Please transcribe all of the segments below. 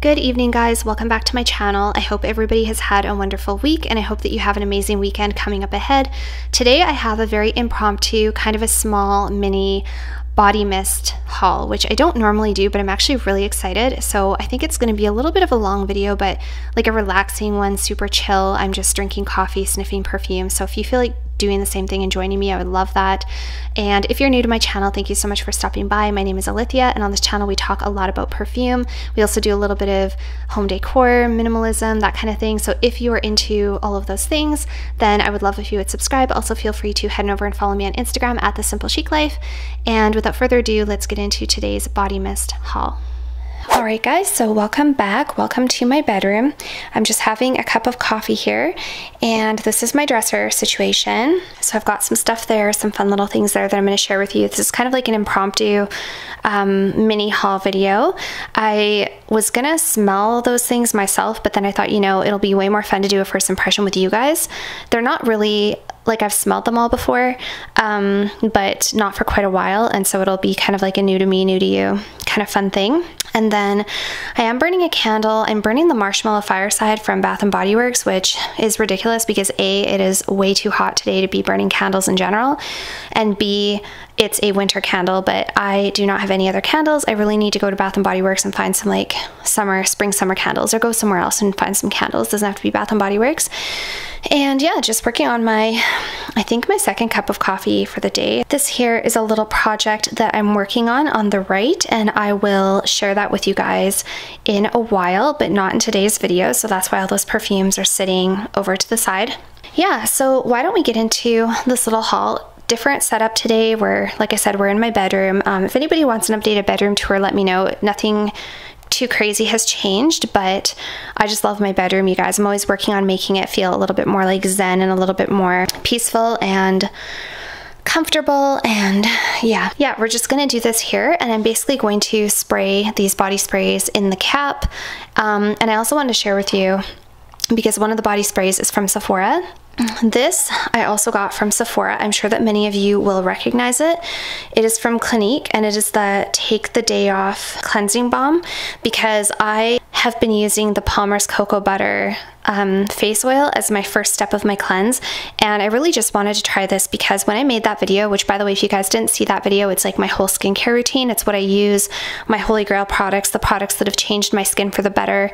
Good evening, guys. Welcome back to my channel. I hope everybody has had a wonderful week, and I hope that you have an amazing weekend coming up ahead. Today I have a very impromptu, kind of a small mini body mist haul, which I don't normally do, but I'm actually really excited. So I think it's going to be a little bit of a long video, but like a relaxing one, super chill. I'm just drinking coffee, sniffing perfume. So if you feel like doing the same thing and joining me, I would love that. And if you're new to my channel, thank you so much for stopping by. My name is Ilythia, and on this channel we talk a lot about perfume. We also do a little bit of home decor, minimalism, that kind of thing. So if you are into all of those things, then I would love if you would subscribe. Also feel free to head over and follow me on Instagram at The Simple Chic Life. And without further ado, let's get into today's body mist haul. All right, guys, so welcome back. Welcome to my bedroom. I'm just having a cup of coffee here, and this is my dresser situation. So I've got some stuff there, some fun little things there that I'm going to share with you. This is kind of like an impromptu mini haul video. I was going to smell those things myself, but then I thought, you know, it'll be way more fun to do a first impression with you guys. They're not really... like I've smelled them all before, but not for quite a while. And so it'll be kind of like a new to me, new to you kind of fun thing. And then I am burning a candle. I'm burning the Marshmallow Fireside from Bath & Body Works, which is ridiculous because A, it is way too hot today to be burning candles in general. And B, it's a winter candle, but I do not have any other candles. I really need to go to Bath & Body Works and find some like spring, summer candles, or go somewhere else and find some candles. Doesn't have to be Bath & Body Works. And yeah, just working on my, I think my second cup of coffee for the day. This here is a little project that I'm working on the right, and I will share that with you guys in a while, but not in today's video. So that's why all those perfumes are sitting over to the side. Yeah, so why don't we get into this little haul? Different setup today. We're, like I said, we're in my bedroom. If anybody wants an updated bedroom tour, let me know. Nothing too crazy has changed, but I just love my bedroom, you guys. I'm always working on making it feel a little bit more like zen and a little bit more peaceful and comfortable. And yeah, we're just gonna do this here, and I'm basically going to spray these body sprays in the cap. And I also wanted to share with you, because one of the body sprays is from Sephora. This I also got from Sephora. I'm sure that many of you will recognize it. It is from Clinique, and it is the Take the Day Off Cleansing Balm, because I have been using the Palmer's Cocoa Butter face oil as my first step of my cleanse, and I really just wanted to try this because when I made that video, which by the way, if you guys didn't see that video, it's like my whole skincare routine. It's what I use, my holy grail products, the products that have changed my skin for the better.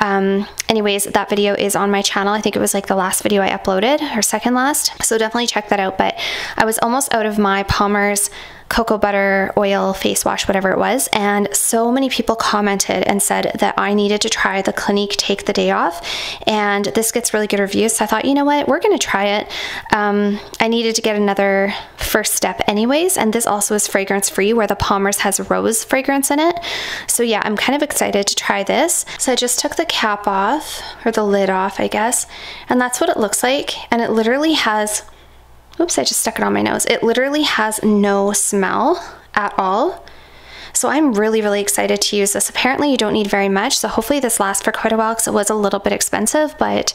Anyways, that video is on my channel. I think it was like the last video I uploaded, or second last, so definitely check that out. But I was almost out of my Palmer's cocoa butter oil face wash, whatever it was, and so many people commented and said that I needed to try the Clinique Take the Day Off, and this gets really good reviews. So I thought, you know what, we're gonna try it. I needed to get another first step anyways, and this also is fragrance free, where the Palmer's has rose fragrance in it. So yeah, I'm kind of excited to try this. So I just took the cap off, or the lid off, I guess, and that's what it looks like. And it literally has, oops, I just stuck it on my nose. It literally has no smell at all. So I'm really, really excited to use this. Apparently you don't need very much, so hopefully this lasts for quite a while, because it was a little bit expensive, but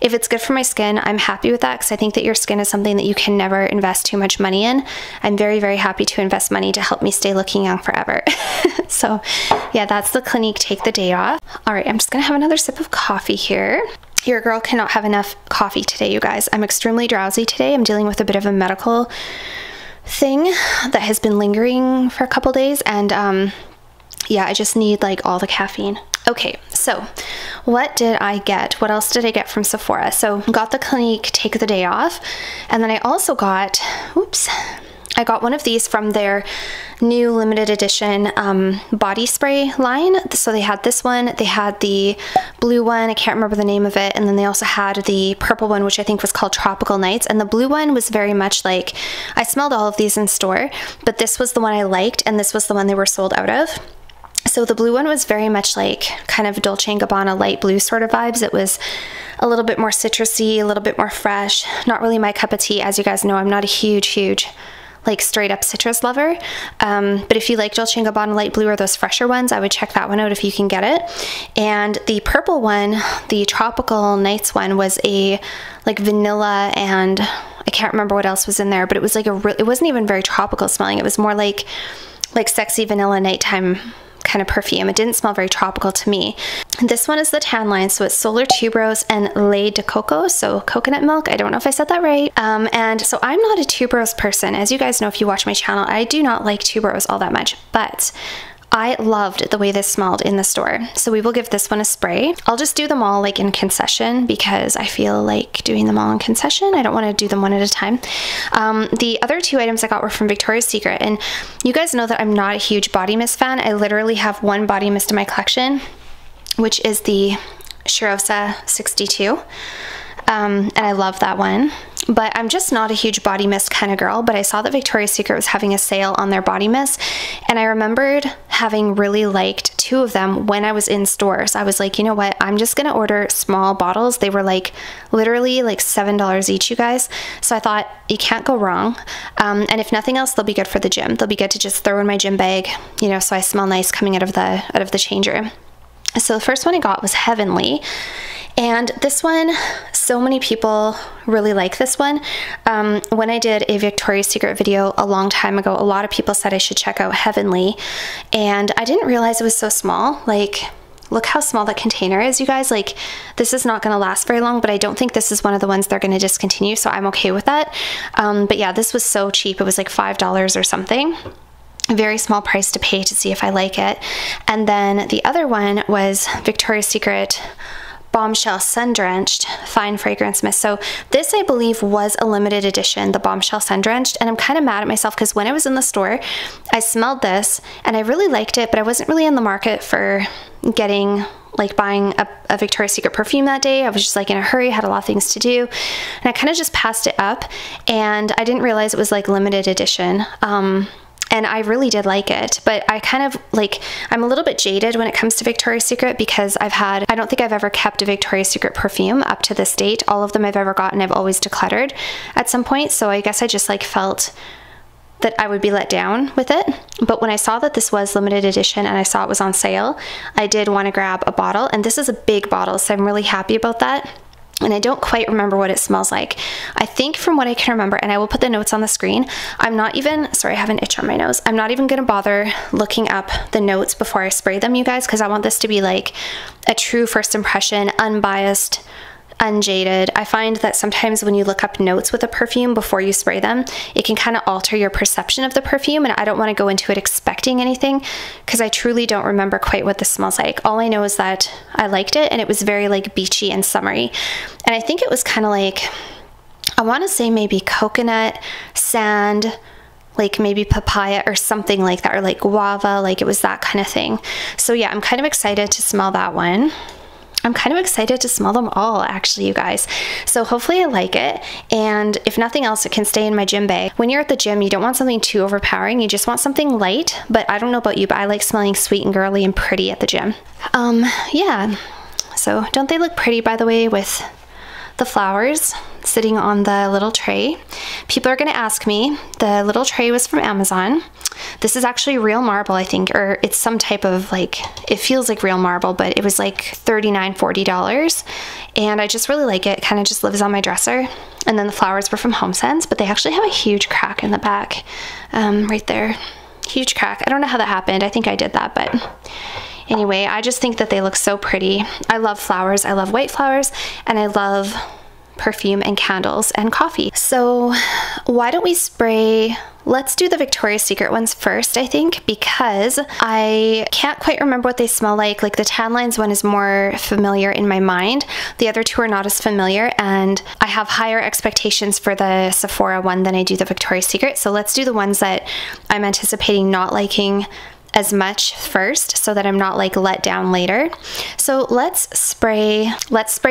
if it's good for my skin, I'm happy with that, because I think that your skin is something that you can never invest too much money in. I'm very, very happy to invest money to help me stay looking young forever. So yeah, that's the Clinique Take the Day Off. All right, I'm just gonna have another sip of coffee here. Your girl cannot have enough coffee today, you guys. I'm extremely drowsy today. I'm dealing with a bit of a medical thing that has been lingering for a couple days, and yeah, I just need like all the caffeine. Okay, so what did I get? What else did I get from Sephora? So got the Clinique Take the Day Off, and then I also got, oops, I got one of these from their new limited edition body spray line. So they had this one, they had the blue one, I can't remember the name of it, and then they also had the purple one, which I think was called Tropical Nights. And the blue one was very much like, I smelled all of these in store, but this was the one I liked, and this was the one they were sold out of. So the blue one was very much like kind of Dolce & Gabbana light blue sort of vibes. It was a little bit more citrusy, a little bit more fresh, not really my cup of tea. As you guys know, I'm not a huge like straight up citrus lover. But if you like Dolce & Gabbana Light Blue or those fresher ones, I would check that one out if you can get it. And the purple one, the Tropical Nights one, was a like vanilla, and I can't remember what else was in there, but it was like it wasn't even very tropical smelling. It was more like sexy vanilla nighttime kind of perfume. It didn't smell very tropical to me. And this one is the Tan Lines, so it's Solar Tuberose and Lait de Coco, so coconut milk. I don't know if I said that right. And so I'm not a tuberose person. As you guys know, if you watch my channel, I do not like tuberose all that much, but I loved the way this smelled in the store. So we will give this one a spray. I'll just do them all like in concession because I feel like doing them all in concession. I don't want to do them one at a time. The other two items I got were from Victoria's Secret. And you guys know that I'm not a huge body mist fan. I literally have one body mist in my collection, which is the Cheirosa 62. And I love that one. But I'm just not a huge body mist kind of girl, but I saw that Victoria's Secret was having a sale on their body mist, and I remembered having really liked two of them when I was in stores. I was like, you know what, I'm just gonna order small bottles. They were like literally like $7 each, you guys. So I thought, you can't go wrong. And if nothing else, they'll be good for the gym. They'll be good to just throw in my gym bag, you know, so I smell nice coming out of the change room. So the first one I got was Heavenly. And this one, so many people really like this one. When I did a Victoria's Secret video a long time ago, a lot of people said I should check out Heavenly. And I didn't realize it was so small. Like, look how small that container is, you guys. Like, this is not gonna last very long, but I don't think this is one of the ones they're gonna discontinue, so I'm okay with that. But yeah, this was so cheap. It was like $5 or something. Very small price to pay to see if I like it. And then the other one was Victoria's Secret Bombshell Sundrenched Fine Fragrance Mist. So this, I believe, was a limited edition, the Bombshell Sundrenched, and I'm kind of mad at myself because when I was in the store, I smelled this and I really liked it, but I wasn't really in the market for getting, like buying a Victoria's Secret perfume that day. I was just like in a hurry, had a lot of things to do, and I kind of just passed it up, and I didn't realize it was like limited edition. And I really did like it, but I kind of like, I'm a little bit jaded when it comes to Victoria's Secret because I don't think I've ever kept a Victoria's Secret perfume up to this date. All of them I've ever gotten, I've always decluttered at some point. So I guess I just like felt that I would be let down with it. But when I saw that this was limited edition and I saw it was on sale, I did want to grab a bottle, and this is a big bottle. So I'm really happy about that. And I don't quite remember what it smells like. I think from what I can remember, and I will put the notes on the screen, sorry, I have an itch on my nose. I'm not even gonna bother looking up the notes before I spray them, you guys, because I want this to be like a true first impression, unbiased, unjaded. I find that sometimes when you look up notes with a perfume before you spray them, it can kind of alter your perception of the perfume, and I don't want to go into it expecting anything because I truly don't remember quite what this smells like. All I know is that I liked it, and it was very like beachy and summery, and I think it was kind of like, I want to say maybe coconut, sand, like maybe papaya or something like that, or like guava, like it was that kind of thing. So yeah, I'm kind of excited to smell that one. I'm kind of excited to smell them all, actually, you guys. So hopefully I like it, and if nothing else, it can stay in my gym bag. When you're at the gym, you don't want something too overpowering. You just want something light, but I don't know about you, but I like smelling sweet and girly and pretty at the gym. Yeah, so don't they look pretty, by the way, with the flowers sitting on the little tray? People are gonna ask me. The little tray was from Amazon. This is actually real marble, I think, or it's some type of like, it feels like real marble, but it was like $39, $40. And I just really like it. It kind of just lives on my dresser. And then the flowers were from HomeSense, but they actually have a huge crack in the back, right there. Huge crack. I don't know how that happened. I think I did that, but anyway, I just think that they look so pretty. I love flowers. I love white flowers, and I love perfume and candles and coffee. So why don't we spray? Let's do the Victoria's Secret ones first, I think, because I can't quite remember what they smell like. Like the Tan Lines one is more familiar in my mind. The other two are not as familiar, and I have higher expectations for the Sephora one than I do the Victoria's Secret. So let's do the ones that I'm anticipating not liking as much first, so that I'm not like let down later. So let's spray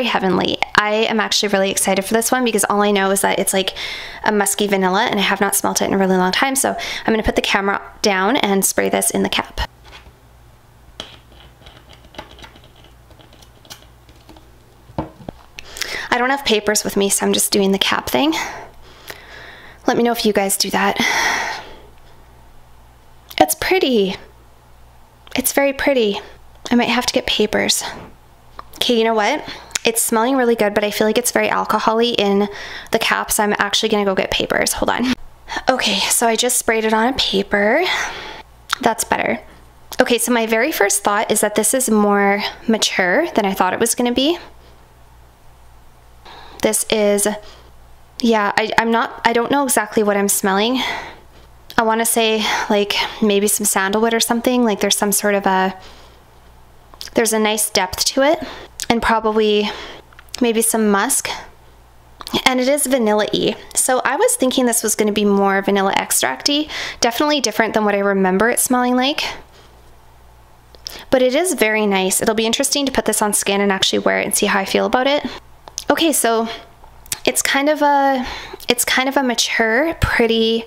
Heavenly. I am actually really excited for this one because all I know is that it's like a musky vanilla, and I have not smelled it in a really long time. So I'm gonna put the camera down and spray this in the cap. I don't have papers with me, so I'm just doing the cap thing. Let me know if you guys do that. It's pretty. It's very pretty. I might have to get papers. Okay, you know what? It's smelling really good, but I feel like it's very alcohol-y in the cap, so I'm actually gonna go get papers. Hold on. Okay, so I just sprayed it on a paper. That's better. Okay, so my very first thought is that this is more mature than I thought it was gonna be. This is, yeah, I don't know exactly what I'm smelling. I wanna say like maybe some sandalwood or something, like there's some sort of a, there's a nice depth to it. And probably maybe some musk, and it is vanilla-y. So I was thinking this was going to be more vanilla extract-y, definitely different than what I remember it smelling like, but it is very nice. It'll be interesting to put this on skin and actually wear it and see how I feel about it. Okay, so it's kind of a mature, pretty,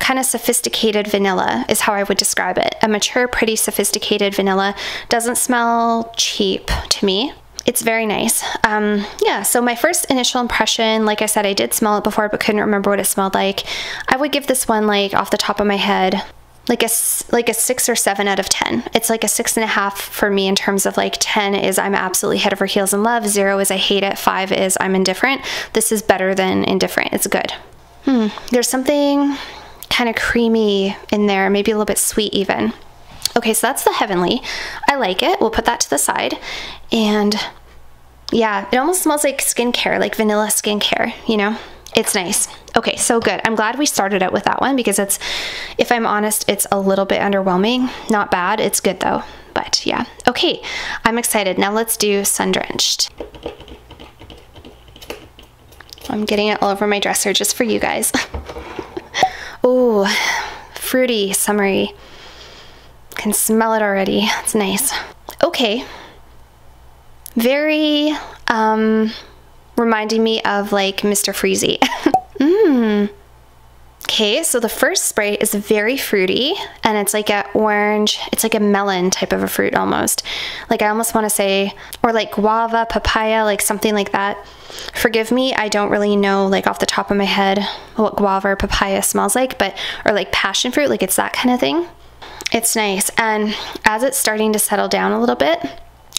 kind of sophisticated vanilla is how I would describe it. A mature, pretty, sophisticated vanilla. Doesn't smell cheap to me. It's very nice. Yeah, so my first initial impression, like I said, I did smell it before, but couldn't remember what it smelled like. I would give this one, like off the top of my head, like a 6 or 7 out of 10. It's like a 6.5 for me in terms of like 10 is I'm absolutely head over heels in love. 0 is I hate it. 5 is I'm indifferent. This is better than indifferent. It's good. There's something kind of creamy in there, maybe a little bit sweet even. Okay, so that's the Heavenly. I like it. We'll put that to the side. And yeah, it almost smells like skincare, like vanilla skincare, you know? It's nice. Okay, so good. I'm glad we started out with that one because it's, if I'm honest, it's a little bit underwhelming. Not bad. It's good though. But yeah. Okay, I'm excited. Now let's do Sundrenched. I'm getting it all over my dresser just for you guys. Ooh, fruity, summery. Can smell it already. It's nice. Okay. Very, reminding me of like Mr. Freezy. Okay, so the first spray is very fruity and it's like an orange, it's like a melon type of a fruit almost. Like I almost want to say, or like guava, papaya, like something like that. Forgive me, I don't really know like off the top of my head what guava or papaya smells like, but, or like passion fruit, like it's that kind of thing. It's nice. And as it's starting to settle down a little bit,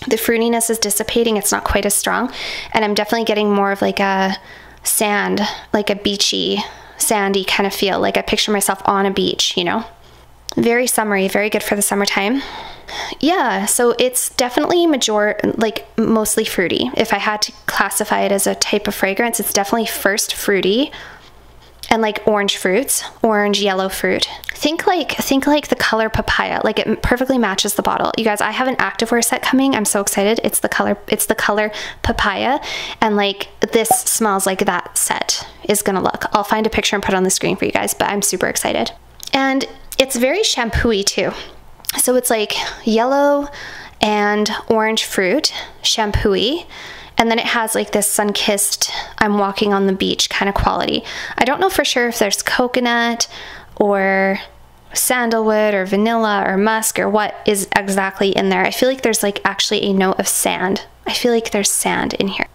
the fruitiness is dissipating. It's not quite as strong. And I'm definitely getting more of like a sand, like a beachy, sandy kind of feel. Like I picture myself on a beach, you know? Very summery, very good for the summertime. Yeah, so it's definitely mostly fruity. If I had to classify it as a type of fragrance, it's definitely first fruity and like orange fruits, orange yellow fruit. Think like the color papaya. Like it perfectly matches the bottle. You guys, I have an activewear set coming. I'm so excited. It's the color papaya, and like this smells like that set is gonna look. I'll find a picture and put it on the screen for you guys, but I'm super excited. And it's very shampoo-y too. So it's like yellow and orange fruit, shampoo-y, and then it has like this sun-kissed, I'm walking on the beach kind of quality. I don't know for sure if there's coconut or sandalwood or vanilla or musk or what is exactly in there. I feel like there's like actually a note of sand. I feel like there's sand in here.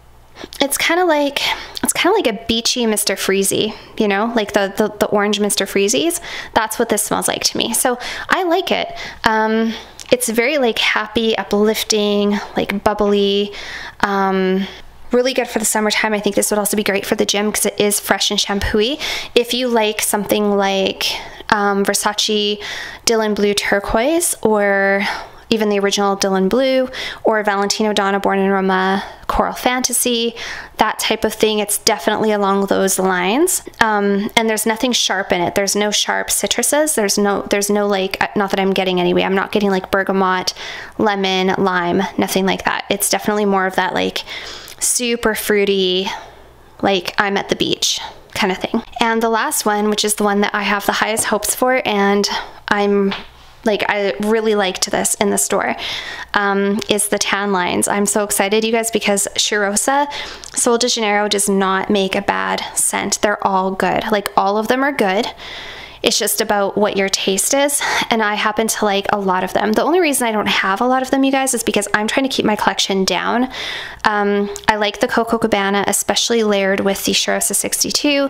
It's kind of like a beachy Mr. Freezy, you know, like the orange Mr. Freezies. That's what this smells like to me. So I like it. It's very like happy, uplifting, like bubbly, really good for the summertime. I think this would also be great for the gym because it is fresh and shampoo-y. If you like something like Versace Dylan Blue Turquoise, or even the original Dylan Blue, or Valentino Donna Born in Roma Coral Fantasy, that type of thing. It's definitely along those lines. And there's nothing sharp in it. There's no sharp citruses. There's no like, not that I'm getting anyway. I'm not getting like bergamot, lemon, lime, nothing like that. It's definitely more of that like super fruity, like I'm at the beach kind of thing. And the last one, which is the one that I have the highest hopes for, and I really liked this in the store, is the Tan Lines. I'm so excited, you guys, because Cheirosa, Sol de Janeiro does not make a bad scent. They're all good. Like all of them are good. It's just about what your taste is, and I happen to like a lot of them. The only reason I don't have a lot of them, you guys, is because I'm trying to keep my collection down. I like the Coco Cabana, especially layered with the Cheirosa 62.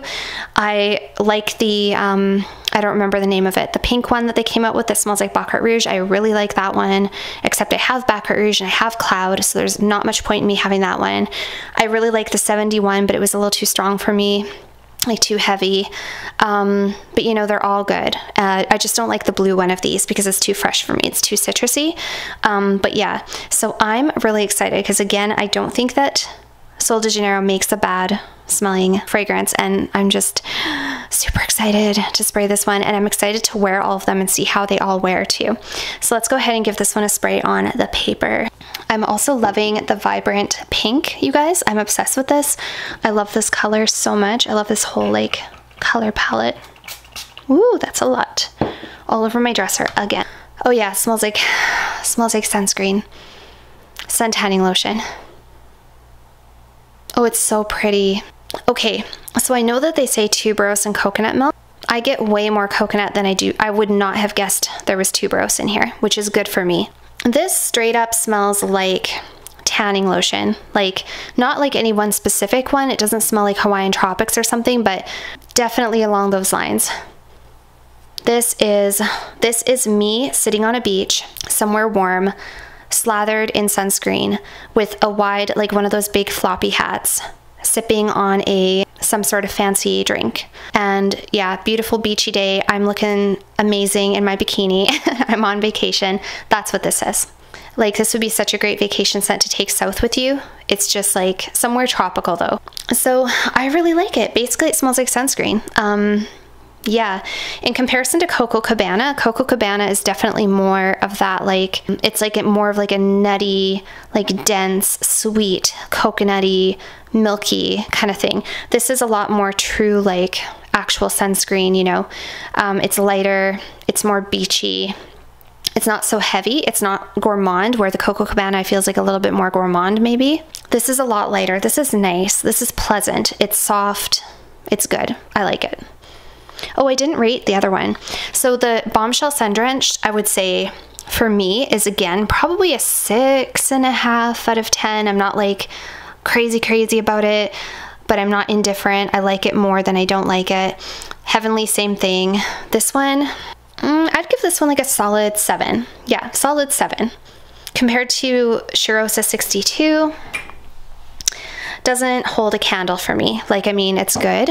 I like the, I don't remember the name of it, the pink one that they came out with that smells like Baccarat Rouge. I really like that one, except I have Baccarat Rouge and I have Cloud, so there's not much point in me having that one. I really like the 71, but it was a little too strong for me. Like too heavy, but you know, they're all good. I just don't like the blue one of these because it's too fresh for me. It's too citrusy, but yeah, so I'm really excited because again, I don't think that Sol de Janeiro makes a bad smelling fragrance, and I'm just super excited to spray this one, and I'm excited to wear all of them and see how they all wear too. So let's go ahead and give this one a spray on the paper. I'm also loving the vibrant pink, you guys. I'm obsessed with this. I love this color so much. I love this whole like color palette. Ooh, that's a lot. All over my dresser again. Oh yeah, smells like sunscreen. Sun tanning lotion. Oh, it's so pretty. Okay, so I know that they say tuberose and coconut milk. I get way more coconut than I do. I would not have guessed there was tuberose in here, which is good for me. This straight up smells like tanning lotion, like not like any one specific one. It doesn't smell like Hawaiian Tropics or something, but definitely along those lines. This is me sitting on a beach somewhere warm, slathered in sunscreen with a wide, like one of those big floppy hats, sipping on some sort of fancy drink. And yeah, beautiful beachy day. I'm looking amazing in my bikini. I'm on vacation. That's what this is. Like, this would be such a great vacation scent to take south with you. It's just like somewhere tropical though. So I really like it. Basically, it smells like sunscreen. Yeah, in comparison to Coco Cabana, Coco Cabana is definitely more of that, like, it's like more of like a nutty, like dense, sweet, coconutty, milky kind of thing. This is a lot more true, like actual sunscreen, you know. It's lighter, it's more beachy. It's not so heavy, it's not gourmand, where the Coco Cabana feels like a little bit more gourmand maybe. This is a lot lighter. This is nice. This is pleasant. It's soft. It's good. I like it. Oh, I didn't rate the other one. So the Bombshell Sundrenched, I would say for me is again, probably a 6.5 out of 10. I'm not like crazy about it, but I'm not indifferent. I like it more than I don't like it. Heavenly, same thing. This one, I'd give this one like a solid 7. Yeah, solid 7. Compared to Cheirosa 62, doesn't hold a candle for me. Like, I mean, it's good,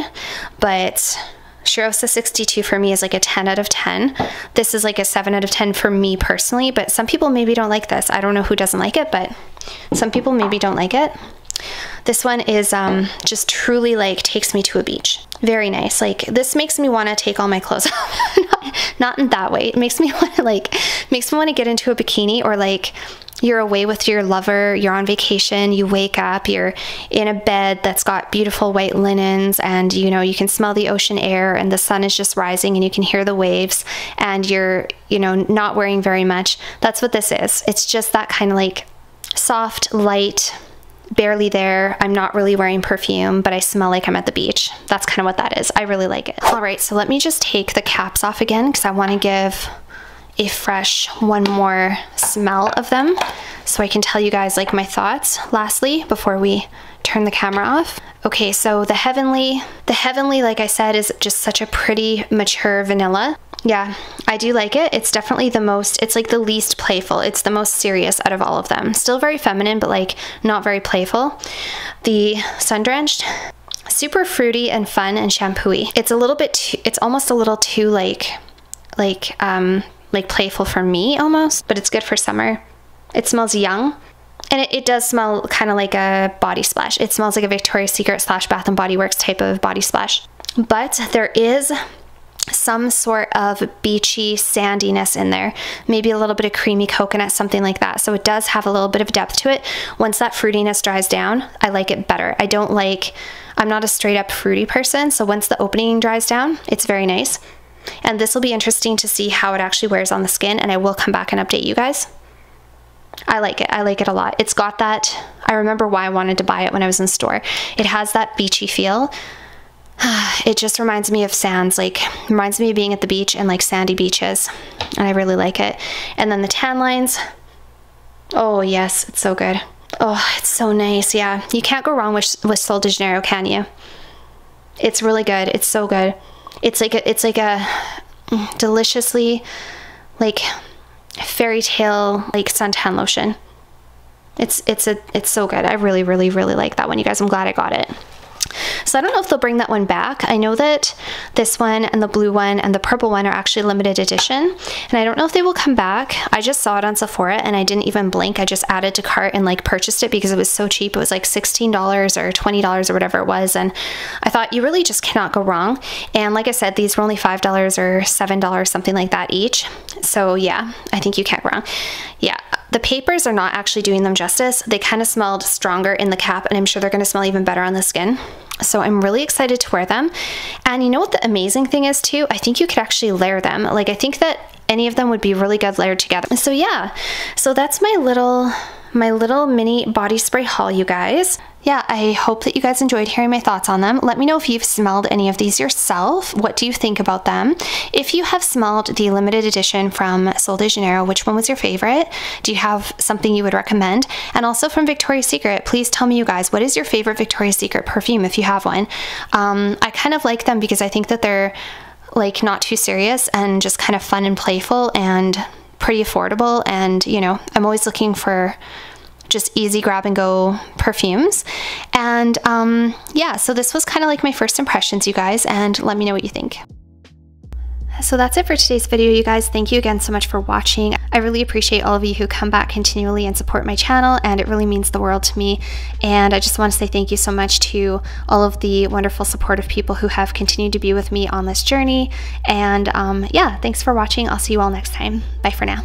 but Cheirosa 62 for me is like a 10 out of 10. This is like a 7 out of 10 for me personally, but some people maybe don't like this. I don't know who doesn't like it, but some people maybe don't like it. This one is just truly like takes me to a beach. Very nice. Like, this makes me want to take all my clothes off. Not in that way. It makes me want to get into a bikini, or like you're away with your lover, you're on vacation, you wake up, you're in a bed that's got beautiful white linens, and you know, you can smell the ocean air and the sun is just rising and you can hear the waves, and you're, you know, not wearing very much. That's what this is. It's just that kind of like soft, light, barely there. I'm not really wearing perfume, but I smell like I'm at the beach. That's kind of what that is. I really like it. All right, so let me just take the caps off again because I want to give a fresh one more smell of them so I can tell you guys like my thoughts lastly before we turn the camera off. Okay, so the Heavenly, like I said, is just such a pretty mature vanilla. Yeah, I do like it. It's definitely the most, it's like the least playful. It's the most serious out of all of them. Still very feminine, but like not very playful. The Sundrenched, super fruity and fun and shampoo-y. It's a little bit too, it's almost a little too like playful for me almost, but it's good for summer. It smells young, and it does smell kind of like a body splash. It smells like a Victoria's Secret / Bath and Body Works type of body splash, but there is some sort of beachy sandiness in there, maybe a little bit of creamy coconut, something like that. So it does have a little bit of depth to it. Once that fruitiness dries down, I like it better. I don't like, I'm not a straight up fruity person, so once the opening dries down, it's very nice. And this will be interesting to see how it actually wears on the skin, and I will come back and update you guys. I like it. I like it a lot. It's got that, I remember why I wanted to buy it when I was in store. It has that beachy feel, It just reminds me of sands, like reminds me of being at the beach and like sandy beaches, and I really like it. And then the Tan Lines, oh yes, it's so good. Oh, it's so nice. Yeah, you can't go wrong with Sol de Janeiro, can you? It's really good. It's so good. It's like a deliciously like fairy tale like suntan lotion. It's so good. I really like that one, you guys. I'm glad I got it. So I don't know if they'll bring that one back. I know that this one and the blue one and the purple one are actually limited edition, and I don't know if they will come back. I just saw it on Sephora and I didn't even blink. I just added to cart and like purchased it because it was so cheap. It was like $16 or $20 or whatever it was, and I thought you really just cannot go wrong. And like I said, these were only $5 or $7, something like that each. So yeah, I think you can't go wrong. Yeah, the papers are not actually doing them justice. They kind of smelled stronger in the cap, and I'm sure they're going to smell even better on the skin. So I'm really excited to wear them. And you know what the amazing thing is too? I think you could actually layer them. Like I think that any of them would be really good layered together. So yeah, so that's my little mini body spray haul, you guys. Yeah, I hope that you guys enjoyed hearing my thoughts on them. Let me know if you've smelled any of these yourself. What do you think about them? If you have smelled the limited edition from Sol de Janeiro, which one was your favorite? Do you have something you would recommend? And also from Victoria's Secret, please tell me, you guys, what is your favorite Victoria's Secret perfume if you have one? I kind of like them because I think that they're like not too serious and just kind of fun and playful and pretty affordable, and you know, I'm always looking for just easy grab and go perfumes. And yeah, so this was kind of like my first impressions, you guys, and let me know what you think. So that's it for today's video, you guys. Thank you again so much for watching. I really appreciate all of you who come back continually and support my channel, and it really means the world to me. And I just want to say thank you so much to all of the wonderful supportive people who have continued to be with me on this journey. And yeah, thanks for watching. I'll see you all next time. Bye for now.